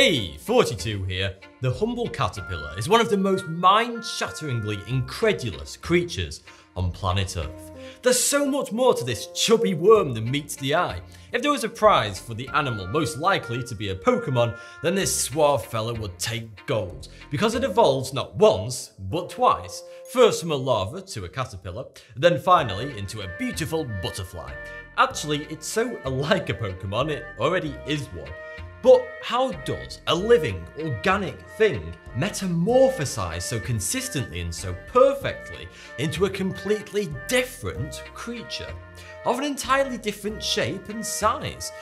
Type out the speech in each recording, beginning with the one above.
Hey, Thoughty2 here. The humble caterpillar is one of the most mind-shatteringly incredulous creatures on planet Earth. There's so much more to this chubby worm than meets the eye. If there was a prize for the animal most likely to be a Pokemon, then this suave fella would take gold, because it evolves not once, but twice. First from a larva to a caterpillar, then finally into a beautiful butterfly. Actually, it's so alike a Pokemon, it already is one. But how does a living, organic thing metamorphosize so consistently and so perfectly into a completely different creature, of an entirely different shape and size?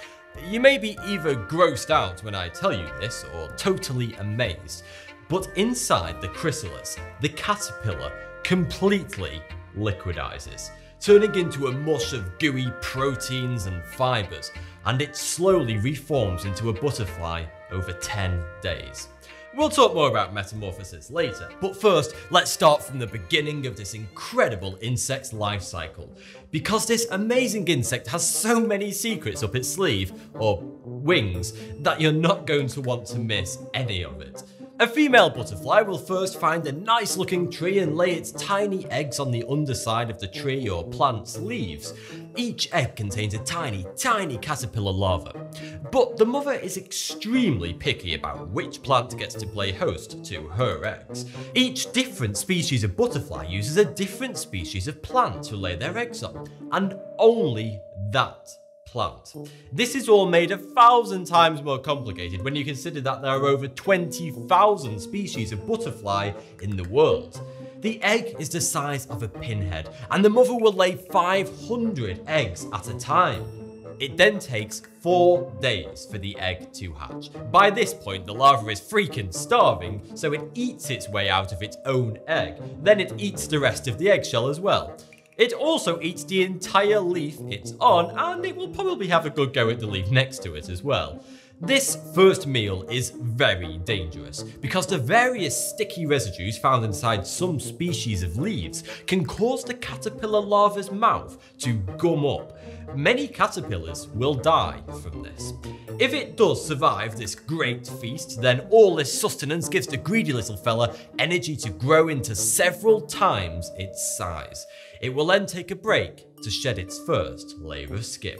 You may be either grossed out when I tell you this, or totally amazed, but inside the chrysalis, the caterpillar completely liquidizes, turning into a mush of gooey proteins and fibers, and it slowly reforms into a butterfly over 10 days. We'll talk more about metamorphosis later, but first, let's start from the beginning of this incredible insect's life cycle, because this amazing insect has so many secrets up its sleeve, or wings, that you're not going to want to miss any of it. A female butterfly will first find a nice looking tree and lay its tiny eggs on the underside of the tree or plant's leaves. Each egg contains a tiny, tiny caterpillar larva. But the mother is extremely picky about which plant gets to play host to her eggs. Each different species of butterfly uses a different species of plant to lay their eggs on, and only that plant. This is all made 1,000 times more complicated when you consider that there are over 20,000 species of butterfly in the world. The egg is the size of a pinhead, and the mother will lay 500 eggs at a time. It then takes 4 days for the egg to hatch. By this point, the larva is freaking starving, so it eats its way out of its own egg. Then it eats the rest of the eggshell as well. It also eats the entire leaf it's on, and it will probably have a good go at the leaf next to it as well. This first meal is very dangerous, because the various sticky residues found inside some species of leaves can cause the caterpillar larva's mouth to gum up. Many caterpillars will die from this. If it does survive this great feast, then all this sustenance gives the greedy little fella energy to grow into several times its size. It will then take a break to shed its first layer of skin.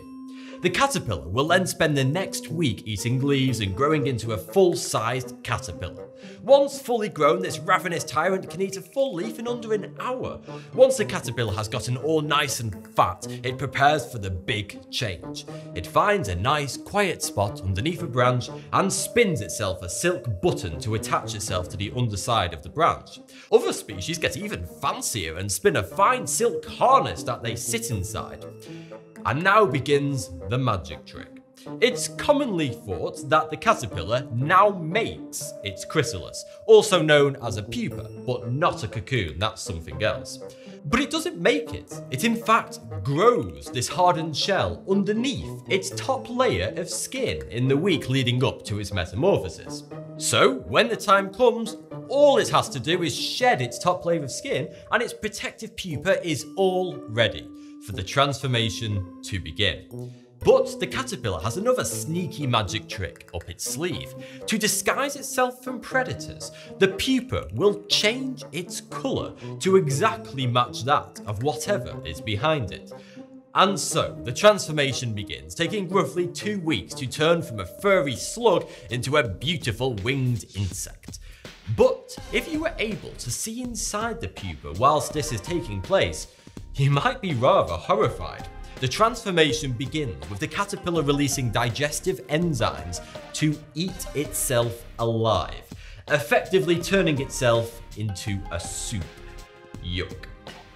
The caterpillar will then spend the next week eating leaves and growing into a full-sized caterpillar. Once fully grown, this ravenous tyrant can eat a full leaf in under an hour. Once the caterpillar has gotten all nice and fat, it prepares for the big change. It finds a nice, quiet spot underneath a branch and spins itself a silk button to attach itself to the underside of the branch. Other species get even fancier and spin a fine silk harness that they sit inside. And now begins the magic trick. It's commonly thought that the caterpillar now makes its chrysalis, also known as a pupa, but not a cocoon, that's something else. But it doesn't make it. It in fact grows this hardened shell underneath its top layer of skin in the week leading up to its metamorphosis. So when the time comes, all it has to do is shed its top layer of skin and its protective pupa is all ready for the transformation to begin. But the caterpillar has another sneaky magic trick up its sleeve. To disguise itself from predators, the pupa will change its colour to exactly match that of whatever is behind it. And so, the transformation begins, taking roughly 2 weeks to turn from a furry slug into a beautiful winged insect. But if you were able to see inside the pupa whilst this is taking place, you might be rather horrified. The transformation begins with the caterpillar releasing digestive enzymes to eat itself alive, effectively turning itself into a soup. Yuck.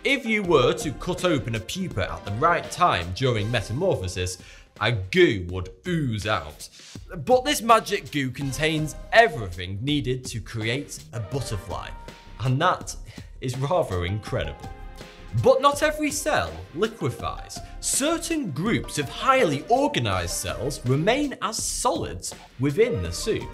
If you were to cut open a pupa at the right time during metamorphosis, a goo would ooze out. But this magic goo contains everything needed to create a butterfly, and that is rather incredible. But not every cell liquefies. Certain groups of highly organized cells remain as solids within the soup.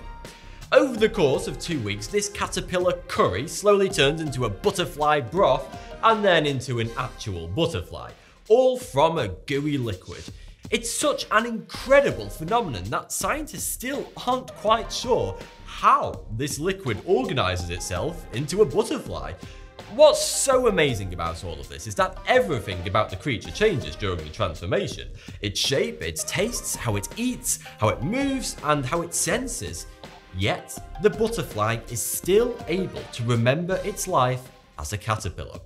Over the course of 2 weeks, this caterpillar curry slowly turns into a butterfly broth and then into an actual butterfly, all from a gooey liquid. It's such an incredible phenomenon that scientists still aren't quite sure how this liquid organizes itself into a butterfly. What's so amazing about all of this is that everything about the creature changes during the transformation. Its shape, its tastes, how it eats, how it moves, and how it senses. Yet, the butterfly is still able to remember its life as a caterpillar.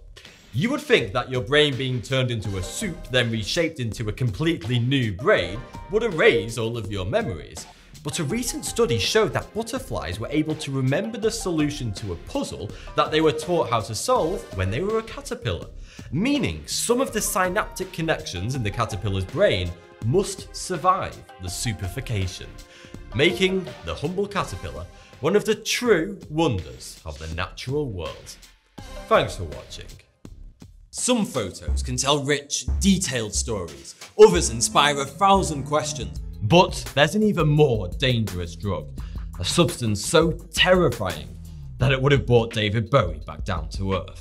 You would think that your brain being turned into a soup, then reshaped into a completely new brain, would erase all of your memories. But a recent study showed that butterflies were able to remember the solution to a puzzle that they were taught how to solve when they were a caterpillar, meaning some of the synaptic connections in the caterpillar's brain must survive the soupification, making the humble caterpillar one of the true wonders of the natural world. Thanks for watching. Some photos can tell rich, detailed stories. Others inspire 1,000 questions. But there's an even more dangerous drug, a substance so terrifying that it would have brought David Bowie back down to earth.